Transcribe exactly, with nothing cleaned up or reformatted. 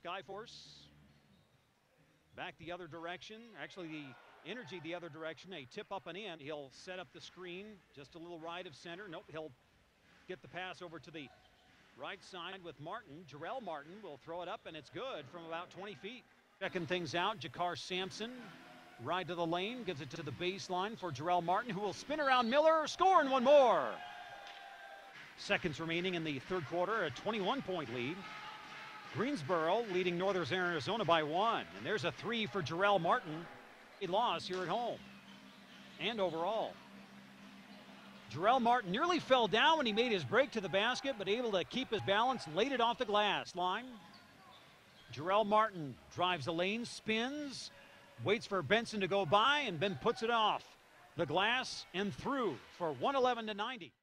the Skyforce. Back the other direction, actually the energy the other direction, a tip up and in. He'll set up the screen just a little right of center. Nope, he'll get the pass over to the right side with Martin. Jarell Martin will throw it up, and it's good from about twenty feet. Checking things out, Jakar Sampson, right to the lane, gives it to the baseline for Jarell Martin, who will spin around Miller, score, and one more. Seconds remaining in the third quarter, a twenty-one point lead. Greensboro leading Northern Arizona by one, and there's a three for Jarell Martin. A loss here at home and overall. Jarell Martin nearly fell down when he made his break to the basket, but able to keep his balance and laid it off the glass line. Jarell Martin drives the lane, spins, waits for Benson to go by, and Ben puts it off the glass and through for one eleven to ninety.